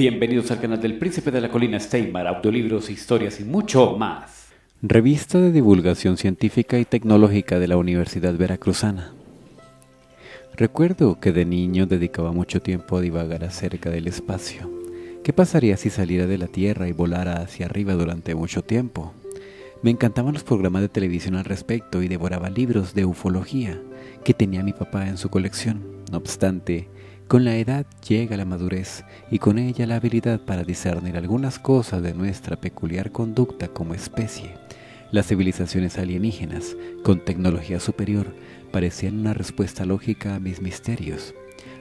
Bienvenidos al canal del Príncipe de la Colina, Steimar, audiolibros, historias y mucho más. Revista de divulgación científica y tecnológica de la Universidad Veracruzana. Recuerdo que de niño dedicaba mucho tiempo a divagar acerca del espacio. ¿Qué pasaría si saliera de la Tierra y volara hacia arriba durante mucho tiempo? Me encantaban los programas de televisión al respecto y devoraba libros de ufología que tenía mi papá en su colección. No obstante, con la edad llega la madurez y con ella la habilidad para discernir algunas cosas de nuestra peculiar conducta como especie. Las civilizaciones alienígenas, con tecnología superior, parecían una respuesta lógica a mis misterios.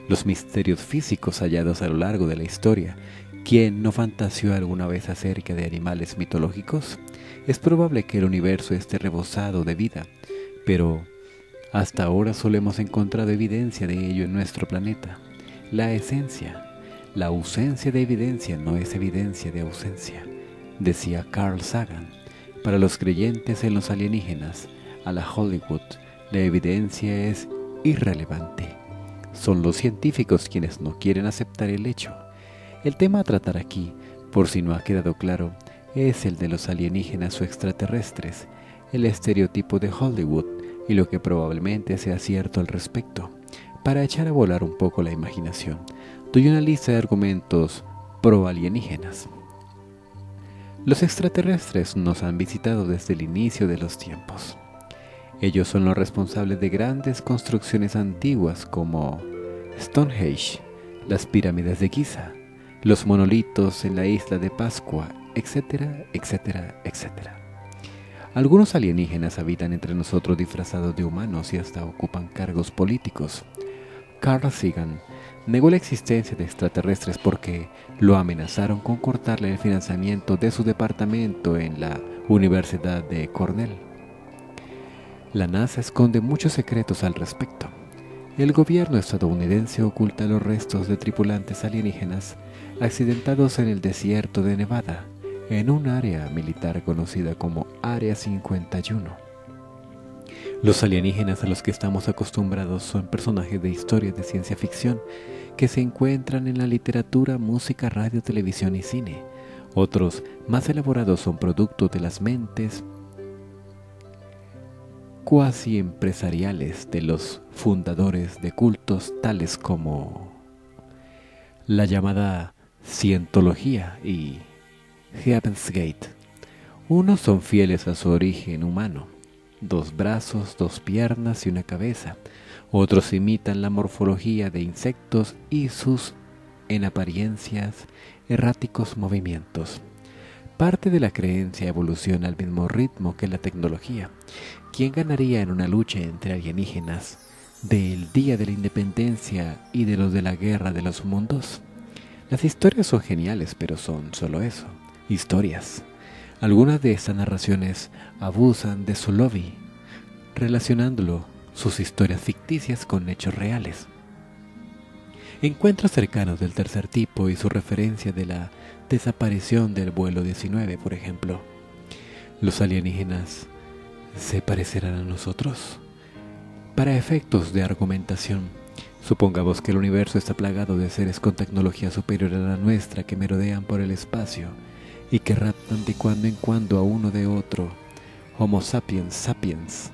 Los misterios físicos hallados a lo largo de la historia. ¿Quién no fantaseó alguna vez acerca de animales mitológicos? Es probable que el universo esté rebosado de vida, pero hasta ahora solo hemos encontrado evidencia de ello en nuestro planeta. La esencia, la ausencia de evidencia no es evidencia de ausencia, decía Carl Sagan. Para los creyentes en los alienígenas, a la Hollywood, la evidencia es irrelevante. Son los científicos quienes no quieren aceptar el hecho. El tema a tratar aquí, por si no ha quedado claro, es el de los alienígenas o extraterrestres, el estereotipo de Hollywood y lo que probablemente sea cierto al respecto. Para echar a volar un poco la imaginación, doy una lista de argumentos pro-alienígenas. Los extraterrestres nos han visitado desde el inicio de los tiempos. Ellos son los responsables de grandes construcciones antiguas como Stonehenge, las pirámides de Giza, los monolitos en la isla de Pascua, etcétera, etcétera, etcétera. Algunos alienígenas habitan entre nosotros disfrazados de humanos y hasta ocupan cargos políticos. Carl Sagan negó la existencia de extraterrestres porque lo amenazaron con cortarle el financiamiento de su departamento en la Universidad de Cornell. La NASA esconde muchos secretos al respecto. El gobierno estadounidense oculta los restos de tripulantes alienígenas accidentados en el desierto de Nevada, en un área militar conocida como Área 51. Los alienígenas a los que estamos acostumbrados son personajes de historias de ciencia ficción que se encuentran en la literatura, música, radio, televisión y cine. Otros, más elaborados, son productos de las mentes cuasi empresariales de los fundadores de cultos tales como la llamada Cientología y Heaven's Gate. Unos son fieles a su origen humano. Dos brazos, dos piernas y una cabeza. Otros imitan la morfología de insectos y sus, en apariencias, erráticos movimientos. Parte de la creencia evoluciona al mismo ritmo que la tecnología. ¿Quién ganaría en una lucha entre alienígenas del Día de la Independencia y de los de la Guerra de los Mundos? Las historias son geniales, pero son solo eso, historias. Algunas de estas narraciones abusan de su lobby, relacionándolo sus historias ficticias con hechos reales. Encuentros cercanos del tercer tipo y su referencia de la desaparición del vuelo 19, por ejemplo. ¿Los alienígenas se parecerán a nosotros? Para efectos de argumentación, supongamos que el universo está plagado de seres con tecnología superior a la nuestra que merodean por el espacio y que raptan de cuando en cuando a uno de otro, Homo sapiens sapiens.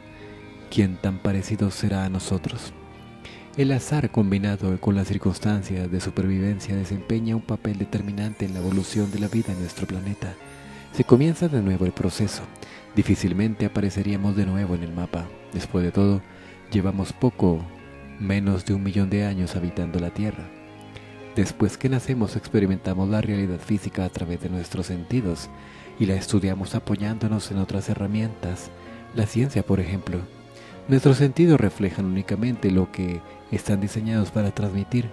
¿Quién tan parecido será a nosotros? El azar combinado con las circunstancias de supervivencia desempeña un papel determinante en la evolución de la vida en nuestro planeta. Se comienza de nuevo el proceso. Difícilmente apareceríamos de nuevo en el mapa. Después de todo, llevamos poco menos de 1 millón de años habitando la Tierra. Después que nacemos experimentamos la realidad física a través de nuestros sentidos y la estudiamos apoyándonos en otras herramientas, la ciencia por ejemplo. Nuestros sentidos reflejan únicamente lo que están diseñados para transmitir,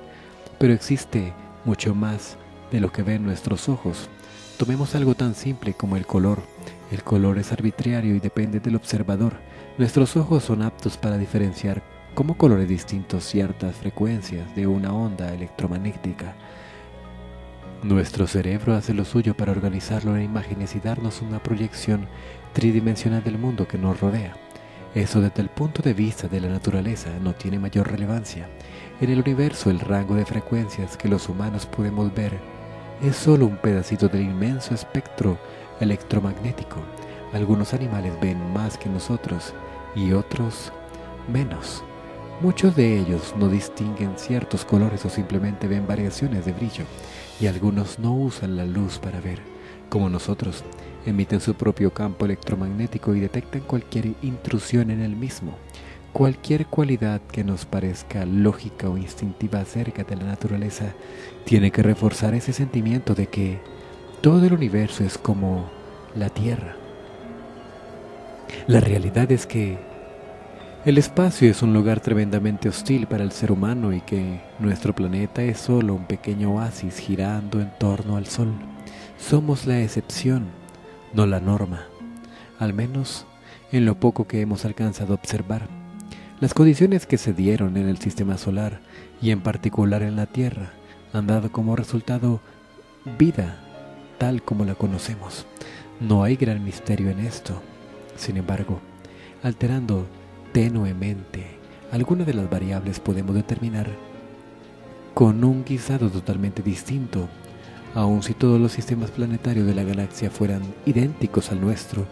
pero existe mucho más de lo que ven nuestros ojos. Tomemos algo tan simple como el color. El color es arbitrario y depende del observador. Nuestros ojos son aptos para diferenciar como colores distintos ciertas frecuencias de una onda electromagnética. Nuestro cerebro hace lo suyo para organizarlo en imágenes y darnos una proyección tridimensional del mundo que nos rodea. Eso desde el punto de vista de la naturaleza no tiene mayor relevancia. En el universo el rango de frecuencias que los humanos podemos ver es solo un pedacito del inmenso espectro electromagnético. Algunos animales ven más que nosotros y otros menos. Muchos de ellos no distinguen ciertos colores o simplemente ven variaciones de brillo, y algunos no usan la luz para ver, como nosotros. Emiten su propio campo electromagnético y detectan cualquier intrusión en el mismo. Cualquier cualidad que nos parezca lógica o instintiva acerca de la naturaleza tiene que reforzar ese sentimiento de que todo el universo es como la Tierra. La realidad es que el espacio es un lugar tremendamente hostil para el ser humano y que nuestro planeta es solo un pequeño oasis girando en torno al Sol. Somos la excepción, no la norma, al menos en lo poco que hemos alcanzado a observar. Las condiciones que se dieron en el sistema solar y en particular en la Tierra han dado como resultado vida tal como la conocemos. No hay gran misterio en esto. Sin embargo, alterando tenuemente algunas de las variables podemos determinar con un guisado totalmente distinto. Aun si todos los sistemas planetarios de la galaxia fueran idénticos al nuestro,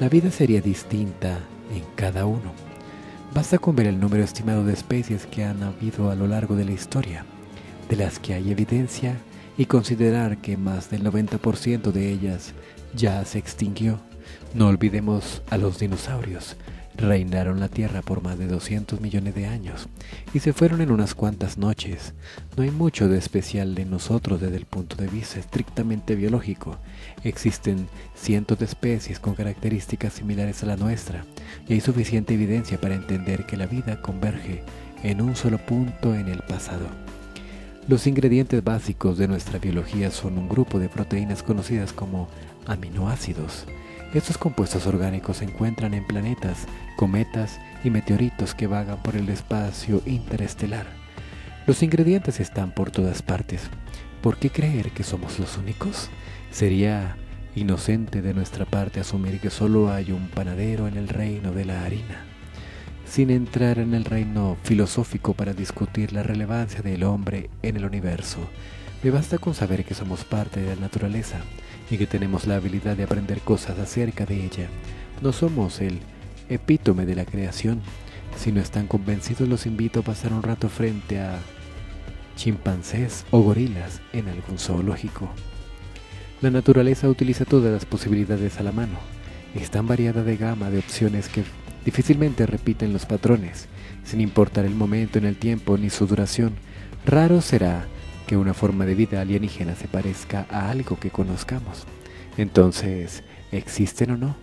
la vida sería distinta en cada uno. Basta con ver el número estimado de especies que han habido a lo largo de la historia, de las que hay evidencia, y considerar que más del 90% de ellas ya se extinguió. No olvidemos a los dinosaurios. Reinaron la Tierra por más de 200 millones de años y se fueron en unas cuantas noches. No hay mucho de especial de nosotros desde el punto de vista estrictamente biológico. Existen cientos de especies con características similares a la nuestra y hay suficiente evidencia para entender que la vida converge en un solo punto en el pasado. Los ingredientes básicos de nuestra biología son un grupo de proteínas conocidas como aminoácidos. Estos compuestos orgánicos se encuentran en planetas, cometas y meteoritos que vagan por el espacio interestelar. Los ingredientes están por todas partes. ¿Por qué creer que somos los únicos? Sería inocente de nuestra parte asumir que solo hay un panadero en el reino de la harina. Sin entrar en el reino filosófico para discutir la relevancia del hombre en el universo, me basta con saber que somos parte de la naturaleza y que tenemos la habilidad de aprender cosas acerca de ella. No somos el epítome de la creación. Si no están convencidos, los invito a pasar un rato frente a chimpancés o gorilas en algún zoológico. La naturaleza utiliza todas las posibilidades a la mano. Es tan variada de gama de opciones que difícilmente repiten los patrones, sin importar el momento en el tiempo ni su duración. Raro será que una forma de vida alienígena se parezca a algo que conozcamos. Entonces, ¿existen o no?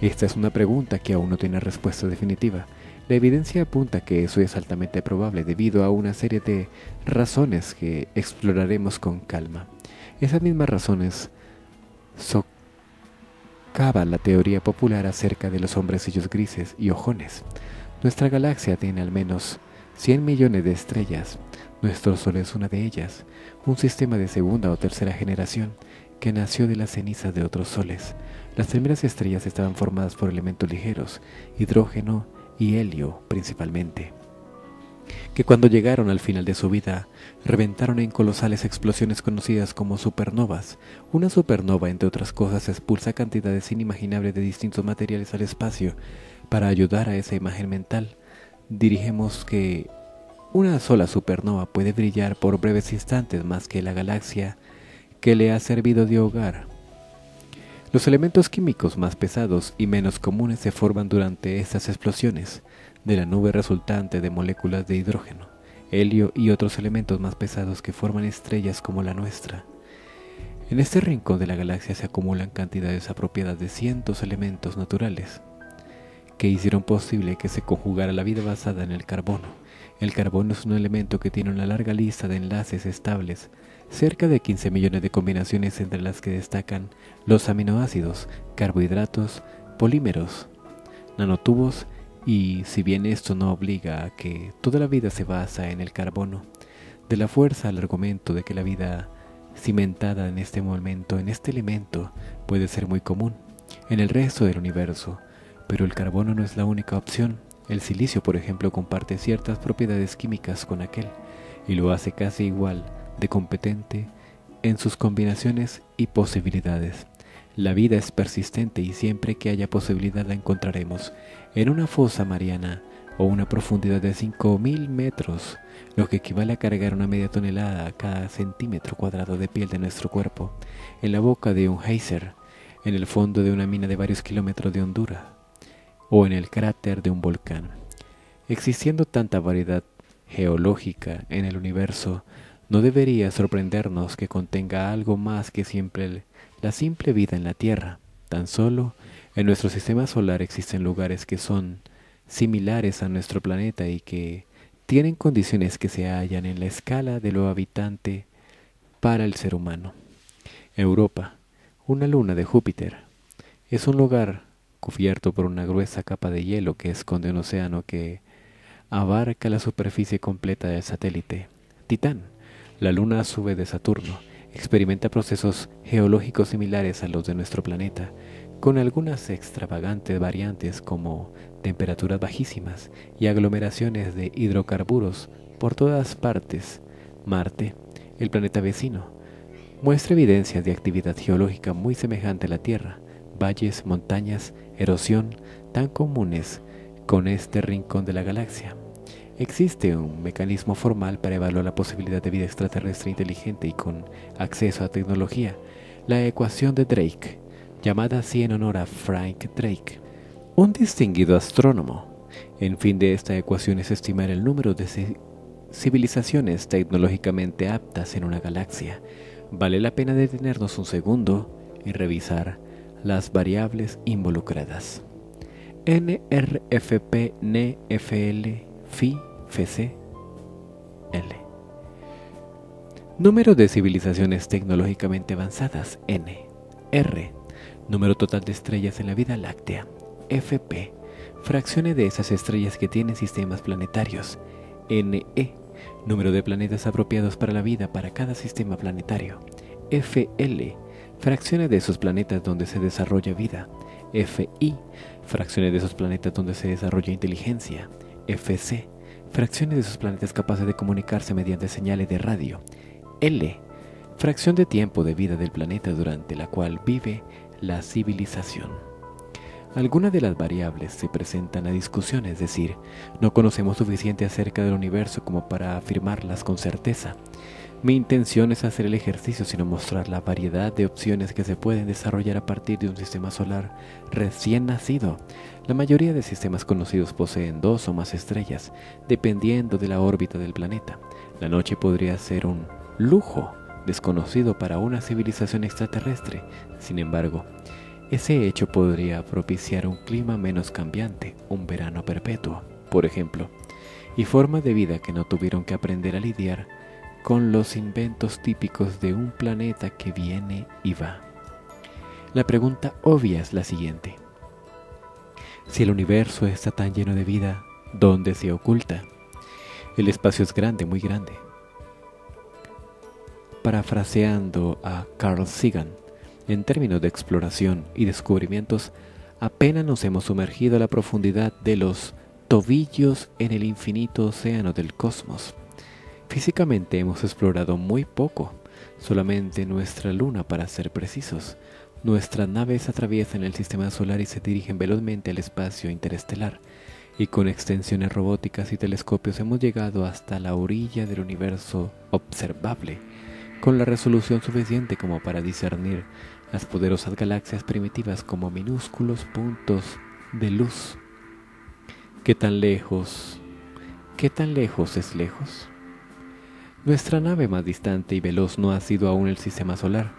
Esta es una pregunta que aún no tiene respuesta definitiva. La evidencia apunta que eso es altamente probable debido a una serie de razones que exploraremos con calma. Esas mismas razones socavan la teoría popular acerca de los hombrecillos grises y ojones. Nuestra galaxia tiene al menos 100 millones de estrellas. Nuestro Sol es una de ellas, un sistema de segunda o tercera generación que nació de las cenizas de otros soles. Las primeras estrellas estaban formadas por elementos ligeros, hidrógeno y helio principalmente, que cuando llegaron al final de su vida, reventaron en colosales explosiones conocidas como supernovas. Una supernova, entre otras cosas, expulsa cantidades inimaginables de distintos materiales al espacio. Para ayudar a esa imagen mental, dirigimos que una sola supernova puede brillar por breves instantes más que la galaxia que le ha servido de hogar. Los elementos químicos más pesados y menos comunes se forman durante estas explosiones, de la nube resultante de moléculas de hidrógeno, helio y otros elementos más pesados que forman estrellas como la nuestra. En este rincón de la galaxia se acumulan cantidades apropiadas de cientos de elementos naturales que hicieron posible que se conjugara la vida basada en el carbono. El carbono es un elemento que tiene una larga lista de enlaces estables, cerca de 15 millones de combinaciones, entre las que destacan los aminoácidos, carbohidratos, polímeros, nanotubos, y si bien esto no obliga a que toda la vida se basa en el carbono, de la fuerza al argumento de que la vida cimentada en este momento, en este elemento, puede ser muy común en el resto del universo, pero el carbono no es la única opción. El silicio, por ejemplo, comparte ciertas propiedades químicas con aquel y lo hace casi igual de competente en sus combinaciones y posibilidades. La vida es persistente y siempre que haya posibilidad la encontraremos en una fosa mariana o una profundidad de 5.000 metros, lo que equivale a cargar una media tonelada cada centímetro cuadrado de piel de nuestro cuerpo, en la boca de un geyser, en el fondo de una mina de varios kilómetros de hondura, o en el cráter de un volcán. Existiendo tanta variedad geológica en el universo, no debería sorprendernos que contenga algo más que la simple vida en la Tierra. Tan solo en nuestro sistema solar existen lugares que son similares a nuestro planeta y que tienen condiciones que se hallan en la escala de lo habitante para el ser humano. Europa, una luna de Júpiter, es un lugar cubierto por una gruesa capa de hielo que esconde un océano que abarca la superficie completa del satélite. Titán, la luna sube de Saturno, experimenta procesos geológicos similares a los de nuestro planeta, con algunas extravagantes variantes como temperaturas bajísimas y aglomeraciones de hidrocarburos por todas partes. Marte, el planeta vecino, muestra evidencias de actividad geológica muy semejante a la Tierra, valles, montañas, erosión, tan comunes con este rincón de la galaxia. Existe un mecanismo formal para evaluar la posibilidad de vida extraterrestre inteligente y con acceso a tecnología, la ecuación de Drake, llamada así en honor a Frank Drake, un distinguido astrónomo. El fin de esta ecuación es estimar el número de civilizaciones tecnológicamente aptas en una galaxia. Vale la pena detenernos un segundo y revisar las variables involucradas. NRFP, NFL, Phi, FC, L. Número de civilizaciones tecnológicamente avanzadas, N. R. Número total de estrellas en la Vía Láctea, FP. Fracciones de esas estrellas que tienen sistemas planetarios, NE. Número de planetas apropiados para la vida para cada sistema planetario, FL. Fracciones de esos planetas donde se desarrolla vida, FI. Fracciones de esos planetas donde se desarrolla inteligencia, FC. Fracciones de sus planetas capaces de comunicarse mediante señales de radio, L. Fracción de tiempo de vida del planeta durante la cual vive la civilización. Algunas de las variables se presentan a discusión, es decir, no conocemos suficiente acerca del universo como para afirmarlas con certeza. Mi intención es hacer el ejercicio sino mostrar la variedad de opciones que se pueden desarrollar a partir de un sistema solar recién nacido. La mayoría de sistemas conocidos poseen 2 o más estrellas, dependiendo de la órbita del planeta. La noche podría ser un lujo desconocido para una civilización extraterrestre. Sin embargo, ese hecho podría propiciar un clima menos cambiante, un verano perpetuo, por ejemplo, y formas de vida que no tuvieron que aprender a lidiar con los inventos típicos de un planeta que viene y va. La pregunta obvia es la siguiente: si el universo está tan lleno de vida, ¿dónde se oculta? El espacio es grande, muy grande. Parafraseando a Carl Sagan, en términos de exploración y descubrimientos, apenas nos hemos sumergido a la profundidad de los tobillos en el infinito océano del cosmos. Físicamente hemos explorado muy poco, solamente nuestra luna para ser precisos. Nuestras naves atraviesan el sistema solar y se dirigen velozmente al espacio interestelar, y con extensiones robóticas y telescopios hemos llegado hasta la orilla del universo observable, con la resolución suficiente como para discernir las poderosas galaxias primitivas como minúsculos puntos de luz. ¿Qué tan lejos es lejos? Nuestra nave más distante y veloz no ha sido aún el sistema solar,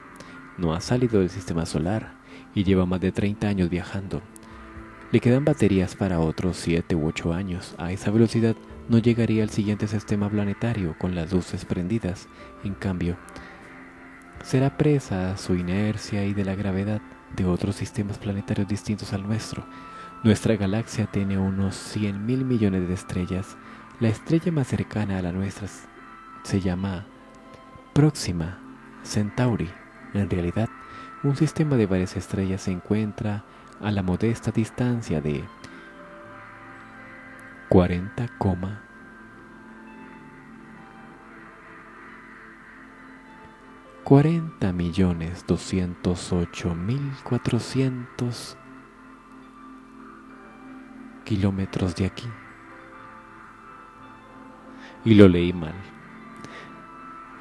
no ha salido del sistema solar y lleva más de 30 años viajando. Le quedan baterías para otros 7 u 8 años. A esa velocidad no llegaría al siguiente sistema planetario con las luces prendidas. En cambio, será presa a su inercia y de la gravedad de otros sistemas planetarios distintos al nuestro. Nuestra galaxia tiene unos 100.000 millones de estrellas. La estrella más cercana a la nuestra se llama Próxima Centauri. En realidad, un sistema de varias estrellas se encuentra a la modesta distancia de 40,4 40.208.400 kilómetros de aquí. Y lo leí mal.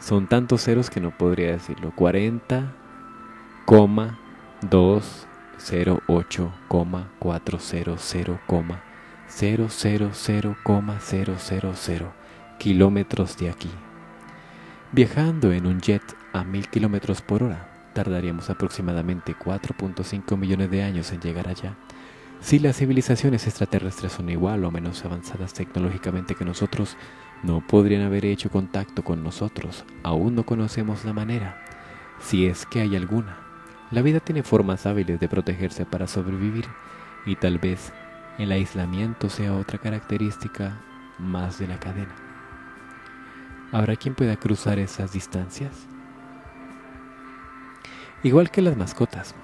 Son tantos ceros que no podría decirlo. 40.208.400.000.000 kilómetros de aquí. Viajando en un jet a 1000 kilómetros por hora, tardaríamos aproximadamente 4.5 millones de años en llegar allá. Si las civilizaciones extraterrestres son igual o menos avanzadas tecnológicamente que nosotros, no podrían haber hecho contacto con nosotros. Aún no conocemos la manera, si es que hay alguna. La vida tiene formas hábiles de protegerse para sobrevivir, y tal vez el aislamiento sea otra característica más de la cadena. ¿Habrá quien pueda cruzar esas distancias? Igual que las mascotas,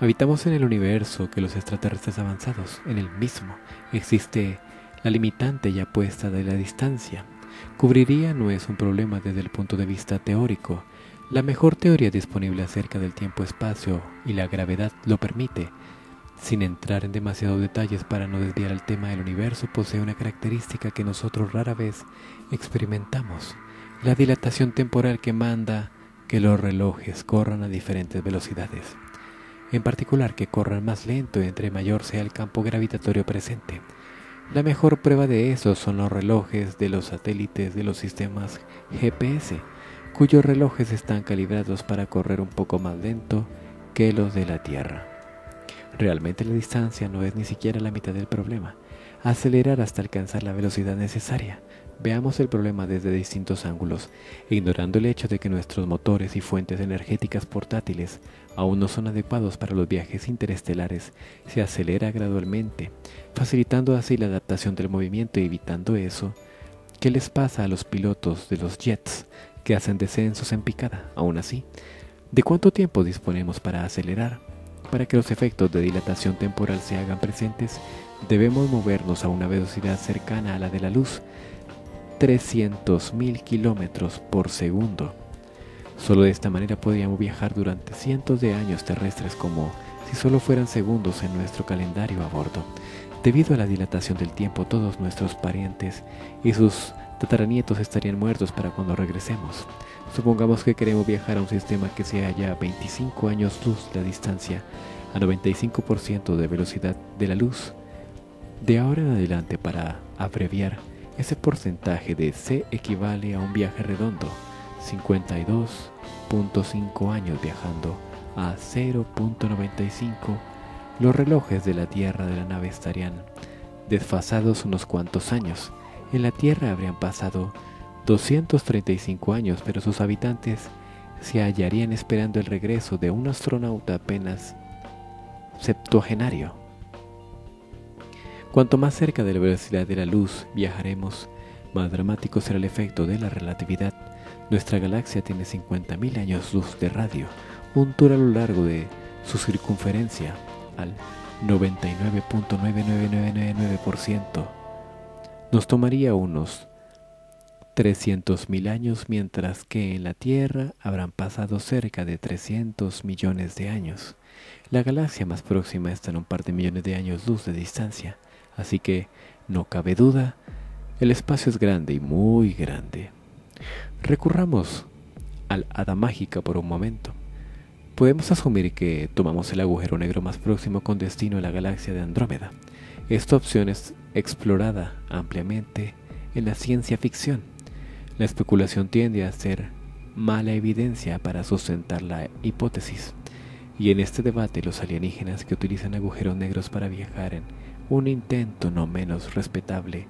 habitamos en el universo que los extraterrestres avanzados. En el mismo existe la limitante ya puesta de la distancia. Cubriría no es un problema desde el punto de vista teórico. La mejor teoría disponible acerca del tiempo-espacio y la gravedad lo permite. Sin entrar en demasiados detalles para no desviar el tema, el universo posee una característica que nosotros rara vez experimentamos: la dilatación temporal que manda que los relojes corran a diferentes velocidades. En particular, que corran más lento entre mayor sea el campo gravitatorio presente. La mejor prueba de eso son los relojes de los satélites de los sistemas GPS, cuyos relojes están calibrados para correr un poco más lento que los de la Tierra. Realmente la distancia no es ni siquiera la mitad del problema. Acelerar hasta alcanzar la velocidad necesaria. Veamos el problema desde distintos ángulos, ignorando el hecho de que nuestros motores y fuentes energéticas portátiles aún no son adecuados para los viajes interestelares. Se acelera gradualmente, facilitando así la adaptación del movimiento y evitando eso que les pasa a los pilotos de los jets que hacen descensos en picada. Aún así, ¿de cuánto tiempo disponemos para acelerar? Para que los efectos de dilatación temporal se hagan presentes, debemos movernos a una velocidad cercana a la de la luz, 300.000 kilómetros por segundo. Solo de esta manera podríamos viajar durante cientos de años terrestres, como si solo fueran segundos en nuestro calendario a bordo. Debido a la dilatación del tiempo, todos nuestros parientes y sus tataranietos estarían muertos para cuando regresemos. Supongamos que queremos viajar a un sistema que se halla a 25 años luz de la distancia, a 95% de velocidad de la luz. De ahora en adelante, para abreviar, ese porcentaje de C equivale a un viaje redondo, 52.5 años viajando a 0.95. Los relojes de la Tierra de la nave estarían desfasados unos cuantos años. En la Tierra habrían pasado 235 años, pero sus habitantes se hallarían esperando el regreso de un astronauta apenas septuagenario. Cuanto más cerca de la velocidad de la luz viajaremos, más dramático será el efecto de la relatividad. Nuestra galaxia tiene 50.000 años luz de radio, un tour a lo largo de su circunferencia al 99.99999%. Nos tomaría unos 300.000 años, mientras que en la Tierra habrán pasado cerca de 300 millones de años. La galaxia más próxima está en un par de millones de años luz de distancia, así que no cabe duda, el espacio es grande y muy grande. Recurramos al hada mágica por un momento. Podemos asumir que tomamos el agujero negro más próximo con destino a la galaxia de Andrómeda. Esta opción es explorada ampliamente en la ciencia ficción. La especulación tiende a ser mala evidencia para sustentar la hipótesis, y en este debate los alienígenas que utilizan agujeros negros para viajar en un intento no menos respetable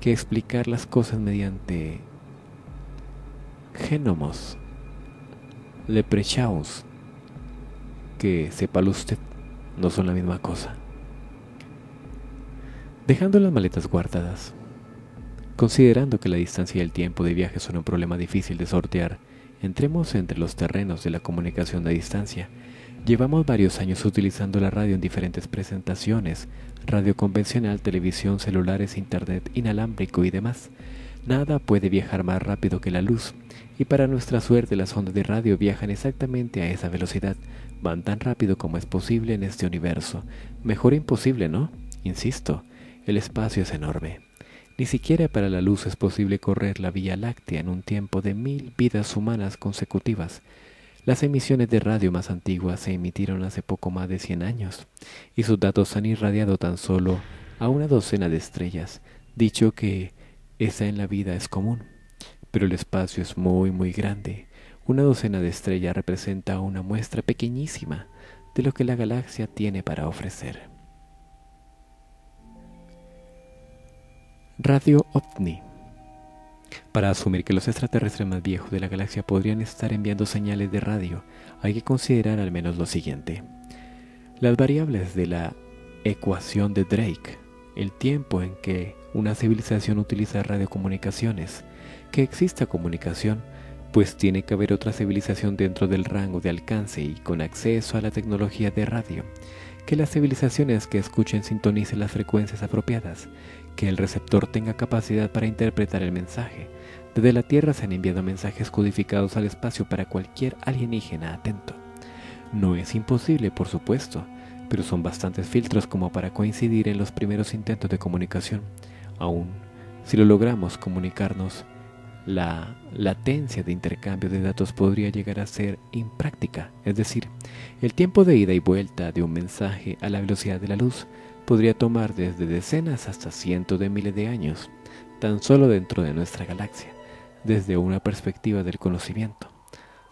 que explicar las cosas mediante génomos leprechauns, que sépalo usted, no son la misma cosa. Dejando las maletas guardadas, considerando que la distancia y el tiempo de viaje son un problema difícil de sortear, entremos entre los terrenos de la comunicación de distancia. Llevamos varios años utilizando la radio en diferentes presentaciones: radio convencional, televisión, celulares, internet inalámbrico y demás. Nada puede viajar más rápido que la luz, y para nuestra suerte las ondas de radio viajan exactamente a esa velocidad, van tan rápido como es posible en este universo. Mejor imposible, ¿no? Insisto, el espacio es enorme. Ni siquiera para la luz es posible correr la Vía Láctea en un tiempo de 1000 vidas humanas consecutivas. Las emisiones de radio más antiguas se emitieron hace poco más de 100 años, y sus datos han irradiado tan solo a una docena de estrellas. Dicho que esa en la vida es común, pero el espacio es muy muy grande. Una docena de estrellas representa una muestra pequeñísima de lo que la galaxia tiene para ofrecer. Radio OVNI. Para asumir que los extraterrestres más viejos de la galaxia podrían estar enviando señales de radio, hay que considerar al menos lo siguiente. Las variables de la ecuación de Drake, el tiempo en que una civilización utiliza radiocomunicaciones, que exista comunicación, pues tiene que haber otra civilización dentro del rango de alcance y con acceso a la tecnología de radio, que las civilizaciones que escuchen sintonicen las frecuencias apropiadas, que el receptor tenga capacidad para interpretar el mensaje. Desde la Tierra se han enviado mensajes codificados al espacio para cualquier alienígena atento. No es imposible, por supuesto, pero son bastantes filtros como para coincidir en los primeros intentos de comunicación. Aún si lo logramos comunicarnos, la latencia de intercambio de datos podría llegar a ser impráctica, es decir, el tiempo de ida y vuelta de un mensaje a la velocidad de la luz podría tomar desde decenas hasta cientos de miles de años, tan solo dentro de nuestra galaxia, desde una perspectiva del conocimiento.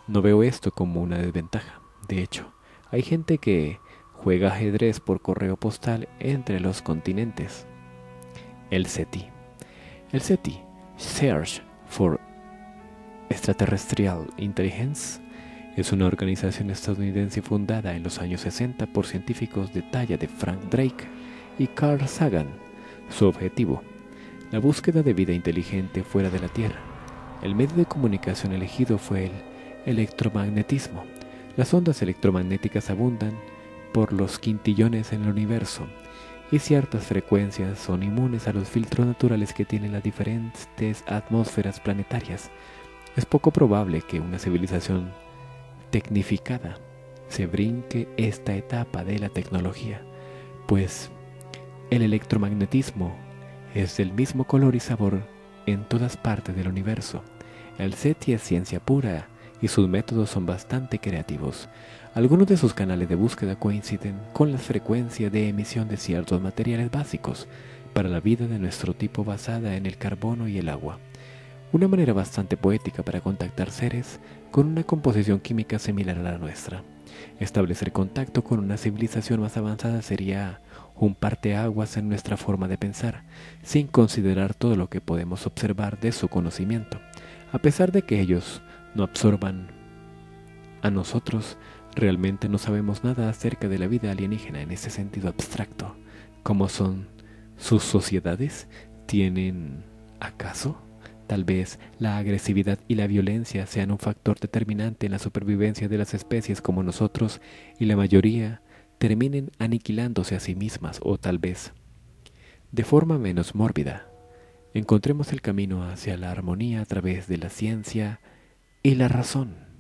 No veo esto como una desventaja. De hecho, hay gente que juega ajedrez por correo postal entre los continentes. El SETI. El SETI, Search for Extraterrestrial Intelligence, es una organización estadounidense fundada en los años 60 por científicos de talla de Frank Drake y Carl Sagan. Su objetivo, la búsqueda de vida inteligente fuera de la Tierra. El medio de comunicación elegido fue el electromagnetismo. Las ondas electromagnéticas abundan por los quintillones en el universo, y ciertas frecuencias son inmunes a los filtros naturales que tienen las diferentes atmósferas planetarias. Es poco probable que una civilización tecnificada se brinque esta etapa de la tecnología, pues el electromagnetismo es del mismo color y sabor en todas partes del universo. El SETI es ciencia pura y sus métodos son bastante creativos. Algunos de sus canales de búsqueda coinciden con la frecuencia de emisión de ciertos materiales básicos para la vida de nuestro tipo basada en el carbono y el agua. Una manera bastante poética para contactar seres con una composición química similar a la nuestra. Establecer contacto con una civilización más avanzada sería un parteaguas en nuestra forma de pensar, sin considerar todo lo que podemos observar de su conocimiento. A pesar de que ellos no absorban a nosotros, realmente no sabemos nada acerca de la vida alienígena en ese sentido abstracto. ¿Cómo son sus sociedades? ¿Tienen acaso? Tal vez la agresividad y la violencia sean un factor determinante en la supervivencia de las especies como nosotros, y la mayoría terminen aniquilándose a sí mismas, o tal vez, de forma menos mórbida, encontremos el camino hacia la armonía a través de la ciencia y la razón.